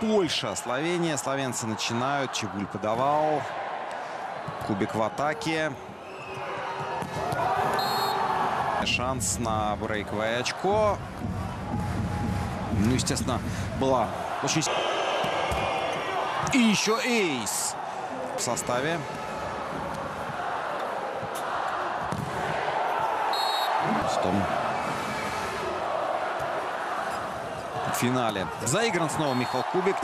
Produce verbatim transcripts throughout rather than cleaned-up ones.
Польша, Словения. Словенцы начинают. Чебуль подавал. Кубик в атаке. Шанс на брейковое очко. Ну, естественно, была очень... И еще эйс в составе. Стом. В финале. Заигран снова Михал Кубик.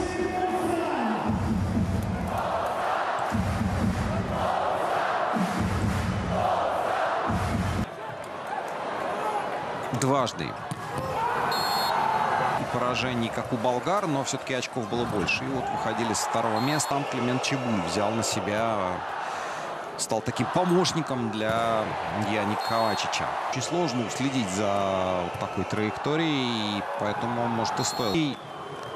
Дважды. Поражений, как у болгар, но все-таки очков было больше. И вот выходили с второго места. Там Климент Чебуль взял на себя, стал таким помощником для Яни Ковачича. Очень сложно следить за вот такой траекторией, и поэтому, может, и стоило. И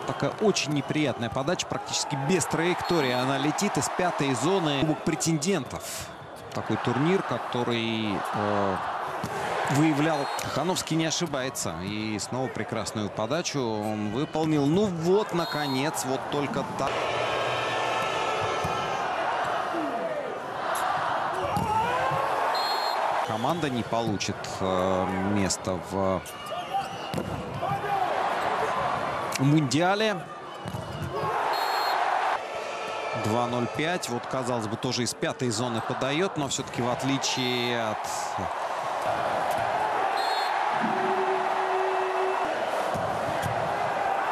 такая очень неприятная подача, практически без траектории. Она летит из пятой зоны кубок претендентов. Такой турнир, который... Э выявлял. Тухановский не ошибается. И снова прекрасную подачу он выполнил. Ну вот, наконец, вот только так. Команда не получит э, место в Мундиале. два ноль пять. Вот, казалось бы, тоже из пятой зоны подает, но все-таки в отличие от...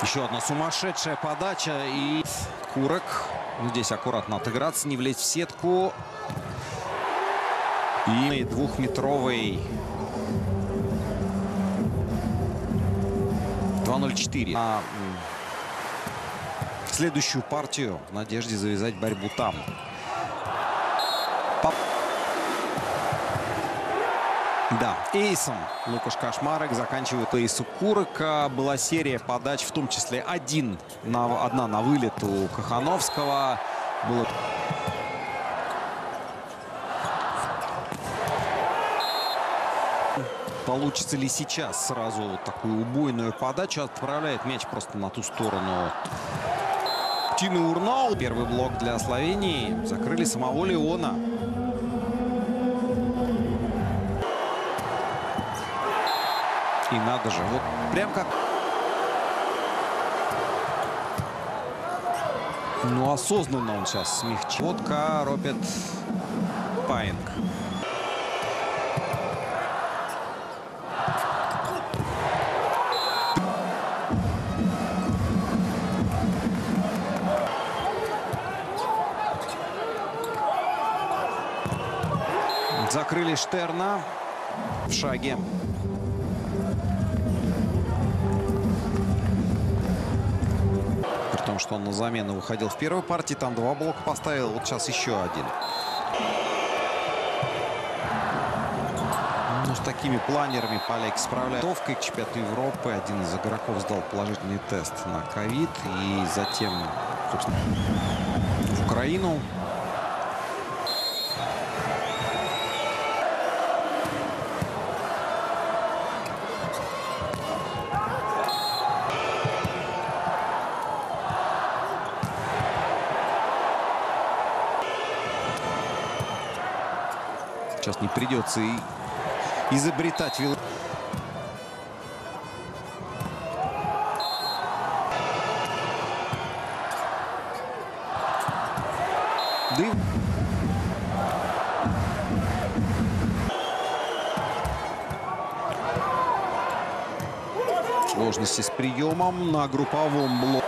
Еще одна сумасшедшая подача. И Курек. Здесь аккуратно отыграться, не влезть в сетку. И двухметровый. два ноль четыре. На следующую партию в надежде завязать борьбу там. Да, эйсом Лукаш Кошмарек заканчивает эйсу Курека. Была серия подач, в том числе один на, одна на вылет у Тухановского. Было... Получится ли сейчас сразу вот такую убойную подачу? Отправляет мяч просто на ту сторону. Тими Урнал. Первый блок для Словении. Закрыли самого Леона. И надо же, вот прям как... Ну, осознанно он сейчас смягчил. Водка, Роберт, Паинг. Закрыли Штерна в шаге. Что он на замену выходил в первой партии. Там два блока поставил. Вот сейчас еще один. Ну, с такими планерами поляки справляются. Готовкой к чемпионату Европы. Один из игроков сдал положительный тест на ковид. И затем, собственно, в Украину. Сейчас не придется и изобретать велосипед. Дым. Сложности с приемом на групповом блоке.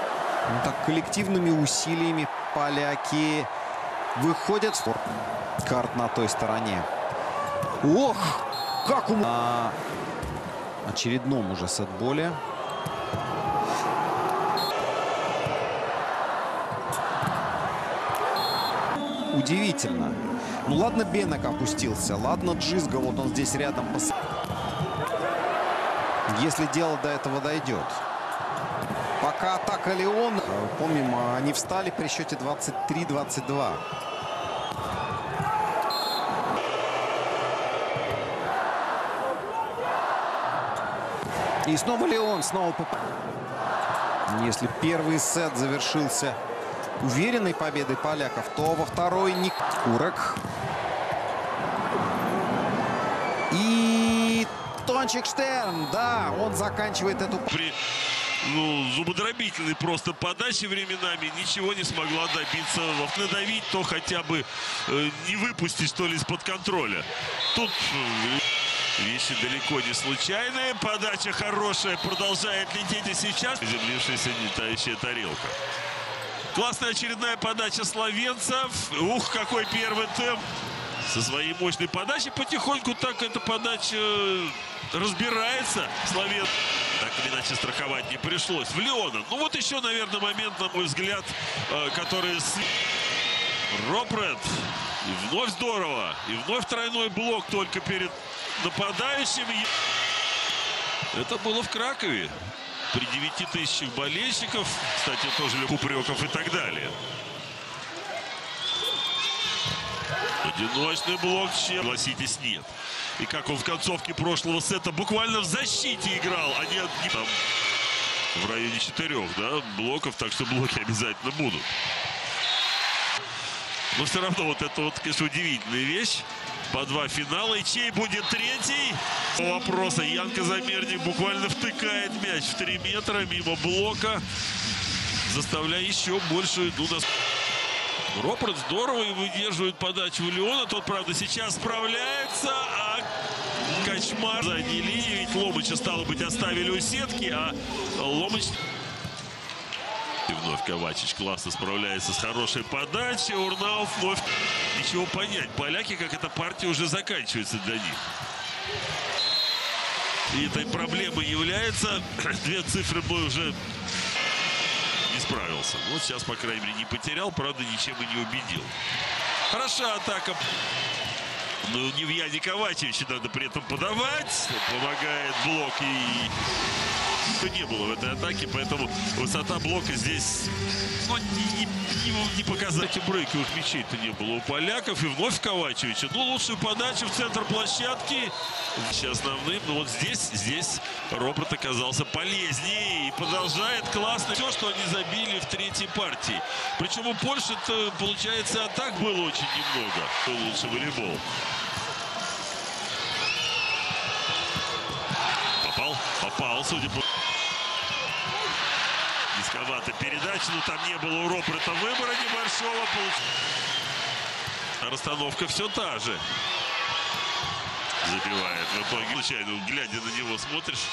Ну, так коллективными усилиями поляки выходят. Карт на той стороне. Ох, как у... На очередном уже сетболе. Удивительно. Ну ладно, Бенок опустился. Ладно, Джизга, вот он здесь рядом. Пос... Если дело до этого дойдет. Пока атака Леон. Помним, они встали при счете двадцать три двадцать два. И снова Леон, снова попал. Если первый сет завершился уверенной победой поляков, то во второй не Курек. И Тончек Штерн, да, он заканчивает эту... При, ну, зубодробительной просто подачи временами ничего не смогла добиться. Надавить, то хотя бы э, не выпустить, что ли, из-под контроля. Тут... Вещи далеко не случайные. Подача хорошая. Продолжает лететь и сейчас. Приземлившаяся летающая тарелка. Классная очередная подача словенцев. Ух, какой первый темп. Со своей мощной подачей потихоньку так эта подача разбирается. Словен. Так или иначе страховать не пришлось. В Леона. Ну вот еще, наверное, момент, на мой взгляд, который... Робред. И вновь здорово. И вновь тройной блок только перед нападающим. Это было в Кракове. При девяти тысячах болельщиков. Кстати, тоже упреков и так далее. Одиночный блок. Согласитесь, нет. И как он в концовке прошлого сета буквально в защите играл. А нет, не... Там в районе четырех, да, блоков. Так что блоки обязательно будут. Но все равно вот это вот, конечно, удивительная вещь. По два финала. И чей будет третий? По вопросу. Янка Замерник буквально втыкает мяч в три метра мимо блока. Заставляя еще больше иду на... Роберт здорово и выдерживает подачу у Леона. Тот, правда, сейчас справляется. А кошмар задней линии. Ведь Ломича, стало быть, оставили у сетки. А Ломич... И вновь Ковачич классно справляется с хорошей подачей. Урнал вновь. Ничего понять. Поляки, как эта партия уже заканчивается для них. И этой проблемой является. Две цифры бой уже не справился. Вот сейчас, по крайней мере, не потерял. Правда, ничем и не убедил. Хороша атака. Ну, не в Яни Ковачевича надо при этом подавать. Помогает блок и... Не было в этой атаке, поэтому высота блока здесь, ну, не, не, не показать. Брейковых мячей-то не было у поляков. И вновь Ковачевича. Ну, лучшую подачу в центр площадки. Сейчас основным. Но вот здесь, здесь Роберт оказался полезнее. И продолжает классно все, что они забили в третьей партии. Причем у Польши-то, получается, атак было очень немного. Лучше волейбол. Попал, попал, судя по... Низковато передача, но там не было у Роберта выбора небольшого. Получ... Расстановка все та же. Забивает в итоге. Случайно, глядя на него, смотришь.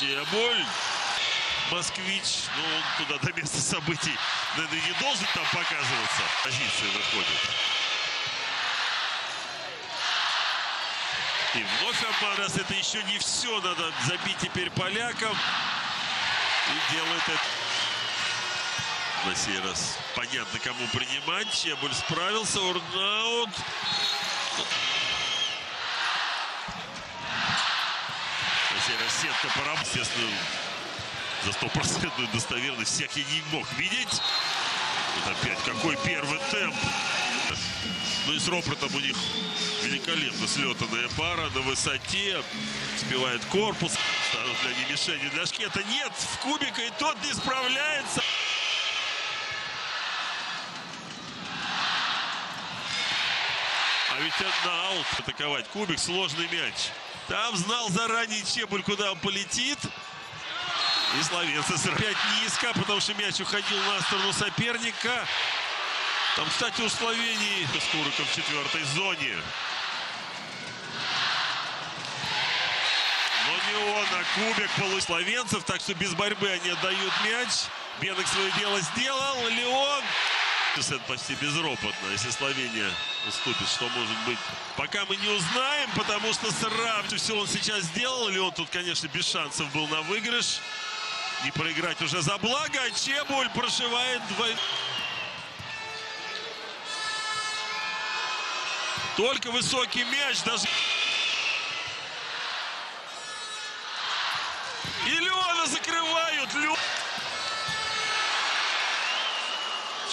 Чебуль. Москвич. Ну, он туда до места событий, наверное, не должен там показываться. Позиции выходит. И вновь обман, раз это еще не все, надо забить теперь полякам. И делает это. На сей раз понятно, кому принимать. Чебуль справился, Нурнаут. На сей раз сетка пора, естественно, за стопроцентную достоверность всех я не мог видеть. Вот опять, какой первый темп. Ну и с Робертом у них великолепно слетанная пара на высоте. Сбивает корпус. Станут для них мишени для шкета. Нет, в Кубика и тот не справляется. А ведь на аут атаковать Кубик. Сложный мяч. Там знал заранее Чебуль, куда он полетит. И словенцы опять низко, потому что мяч уходил на сторону соперника. Там, кстати, у Словении Скуриком в четвертой зоне. Но не он, а Кубик получил словенцев, так что без борьбы они отдают мяч. Бенок свое дело сделал, Леон. Сет почти безропотно, если Словения уступит, что может быть. Пока мы не узнаем, потому что сразу все он сейчас сделал. Леон тут, конечно, без шансов был на выигрыш. Не проиграть уже за благо. Чебуль прошивает двойную. Только высокий мяч даже. И Леона закрывают. Ле...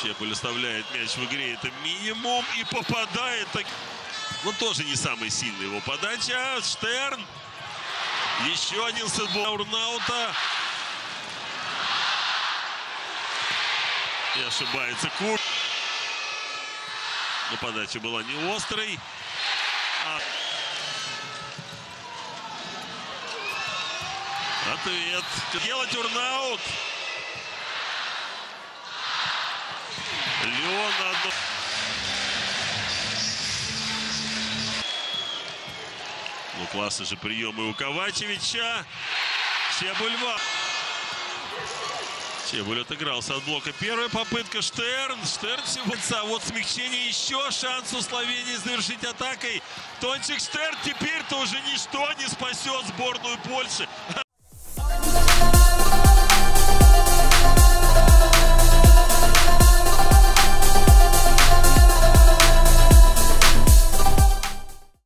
Чебуль оставляет мяч в игре. Это минимум. И попадает. Так... Ну, тоже не самая сильная его подача. Штерн. Еще один сетбол Нурнаута. И ошибается Курек. Но подача была не острой. А... Ответ. Делать урнаут. Леон на одно. Ну, классные же приемы у Ковачевича. Чебуль. Чебуль отыгрался от блока. Первая попытка Штерн. Штерн всего. Вот смягчение. Еще шанс у Словении завершить атакой. Тончек Штерн теперь-то уже ничто не спасет сборную Польши.